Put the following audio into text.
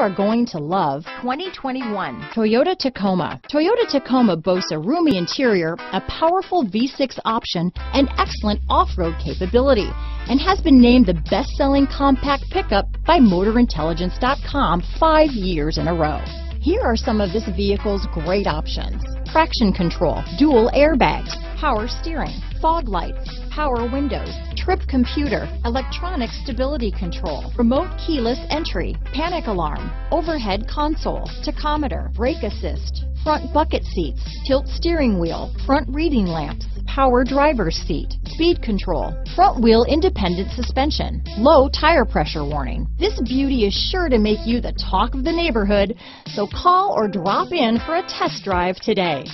are going to love 2021 Toyota Tacoma. Toyota Tacoma boasts a roomy interior, a powerful V6 option, and excellent off-road capability, and has been named the best-selling compact pickup by MotorIntelligence.com 5 years in a row. Here are some of this vehicle's great options: traction control, dual airbags, power steering, fog lights, power windows, trip computer, electronic stability control, remote keyless entry, panic alarm, overhead console, tachometer, brake assist, front bucket seats, tilt steering wheel, front reading lamps, power driver's seat, speed control, front wheel independent suspension, low tire pressure warning. This beauty is sure to make you the talk of the neighborhood, so call or drop in for a test drive today.